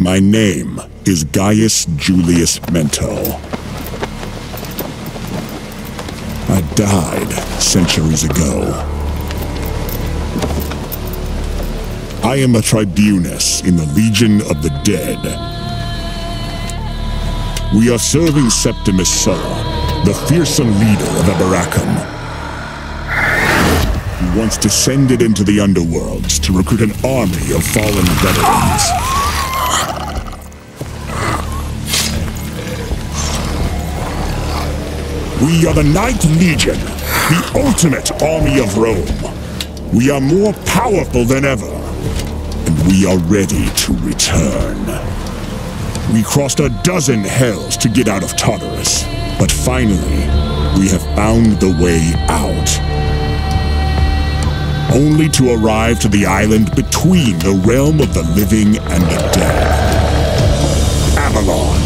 My name is Gaius Julius Mento. I died centuries ago. I am a Tribunus in the Legion of the Dead. We are serving Septimus Sura, the fearsome leader of Abaracum. He once descended into the underworlds to recruit an army of fallen veterans. We are the Ninth Legion, the ultimate army of Rome. We are more powerful than ever, and we are ready to return. We crossed a dozen hells to get out of Tartarus, but finally, we have found the way out. Only to arrive to the island between the realm of the living and the dead, Avalon.